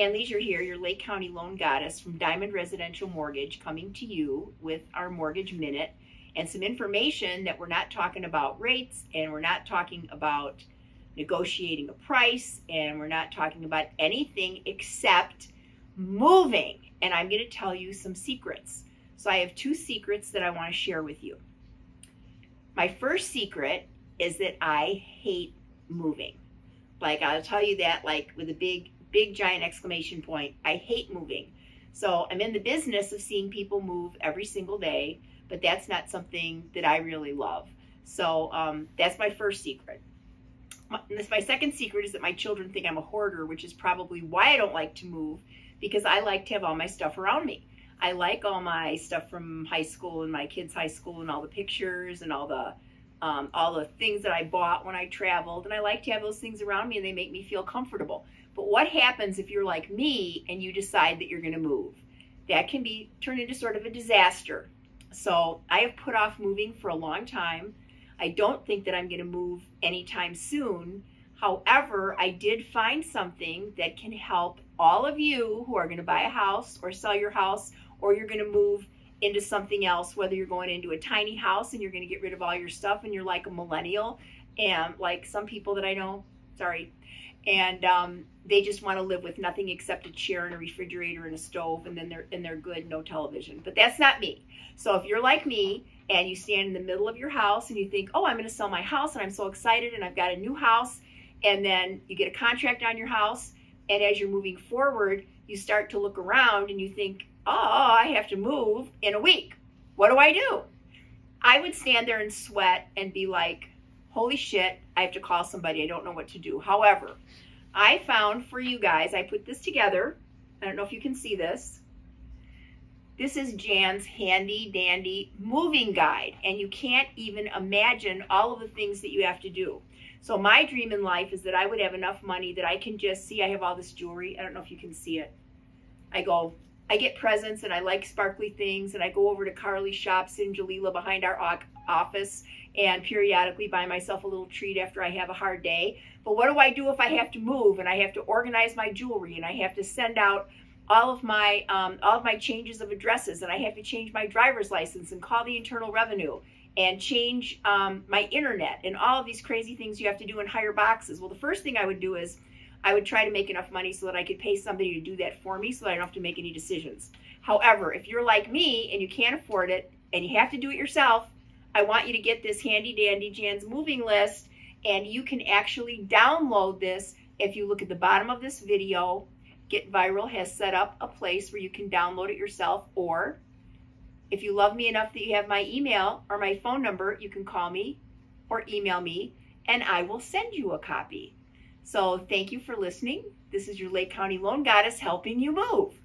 Jan Leisure here, your Lake County Loan Goddess from Diamond Residential Mortgage, coming to you with our Mortgage Minute and some information that we're not talking about rates, and we're not talking about negotiating a price, and we're not talking about anything except moving. And I'm going to tell you some secrets. So I have two secrets that I want to share with you. My first secret is that I hate moving. Like, I'll tell you that like with a big giant exclamation point. I hate moving. So I'm in the business of seeing people move every single day, but that's not something that I really love. So that's my first secret. My second secret is that my children think I'm a hoarder, which is probably why I don't like to move, because I like to have all my stuff around me. I like all my stuff from high school and my kids' high school and all the pictures and all the things that I bought when I traveled, and I like to have those things around me and they make me feel comfortable. But what happens if you're like me and you decide that you're going to move? That can be turned into sort of a disaster. So I have put off moving for a long time. I don't think that I'm going to move anytime soon. However, I did find something that can help all of you who are going to buy a house or sell your house, or you're going to move into something else, whether you're going into a tiny house and you're going to get rid of all your stuff and you're like a millennial, and like some people that I know, sorry, and they just want to live with nothing except a chair and a refrigerator and a stove, and then they're good, no television. But that's not me. So if you're like me and you stand in the middle of your house and you think, oh, I'm going to sell my house and I'm so excited and I've got a new house, and then you get a contract on your house, and as you're moving forward, you start to look around and you think, oh, I have to move in a week. What do? I would stand there and sweat and be like, holy shit, I have to call somebody. I don't know what to do. However, I found for you guys, I put this together. I don't know if you can see this. This is Jan's Handy Dandy Moving Guide, and you can't even imagine all of the things that you have to do. So my dream in life is that I would have enough money that I can just see, I have all this jewelry. I don't know if you can see it. I get presents and I like sparkly things, and I go over to Carly's shop, Sinjalila, behind our office, and periodically buy myself a little treat after I have a hard day. But what do I do if I have to move and I have to organize my jewelry and I have to send out all of my changes of addresses, and I have to change my driver's license and call the Internal Revenue and change my internet and all of these crazy things you have to do in hire boxes? Well, the first thing I would do is I would try to make enough money so that I could pay somebody to do that for me so that I don't have to make any decisions. However, if you're like me and you can't afford it and you have to do it yourself, I want you to get this handy dandy Jan's moving list, and you can actually download this. If you look at the bottom of this video, Get Viral has set up a place where you can download it yourself, or if you love me enough that you have my email or my phone number, you can call me or email me and I will send you a copy. So thank you for listening. This is your Lake County Loan Goddess helping you move.